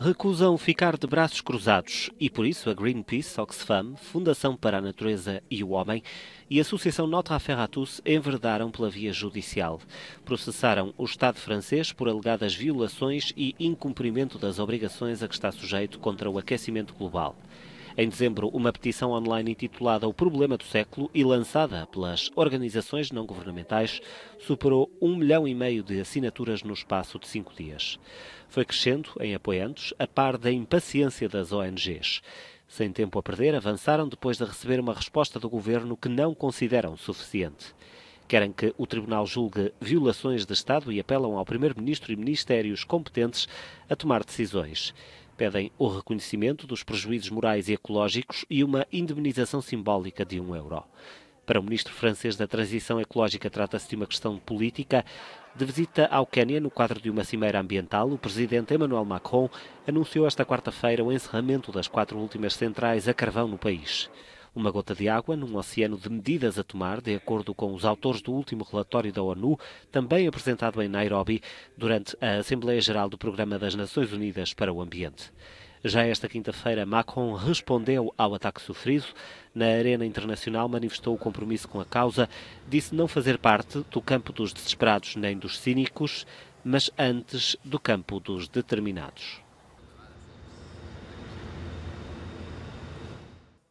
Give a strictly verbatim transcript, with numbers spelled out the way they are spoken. Recusam ficar de braços cruzados e, por isso, a Greenpeace, Oxfam, Fundação para a Natureza e o Homem e a Associação Notre-Affaire à Tous enverdaram pela via judicial. Processaram o Estado francês por alegadas violações e incumprimento das obrigações a que está sujeito contra o aquecimento global. Em dezembro, uma petição online intitulada O Problema do Século e lançada pelas organizações não-governamentais superou um milhão e meio de assinaturas no espaço de cinco dias. Foi crescendo em apoiantes, a par da impaciência das O N Gs. Sem tempo a perder, avançaram depois de receber uma resposta do governo que não consideram suficiente. Querem que o Tribunal julgue violações de Estado e apelam ao Primeiro-Ministro e ministérios competentes a tomar decisões. Pedem o reconhecimento dos prejuízos morais e ecológicos e uma indemnização simbólica de um euro. Para o ministro francês da Transição Ecológica, trata-se de uma questão política. De visita ao Quénia, no quadro de uma cimeira ambiental, o presidente Emmanuel Macron anunciou esta quarta-feira o encerramento das quatro últimas centrais a carvão no país. Uma gota de água num oceano de medidas a tomar, de acordo com os autores do último relatório da ONU, também apresentado em Nairobi durante a Assembleia Geral do Programa das Nações Unidas para o Ambiente. Já esta quinta-feira, Macron respondeu ao ataque sofrido. Na Arena Internacional manifestou o compromisso com a causa, disse não fazer parte do campo dos desesperados nem dos cínicos, mas antes do campo dos determinados.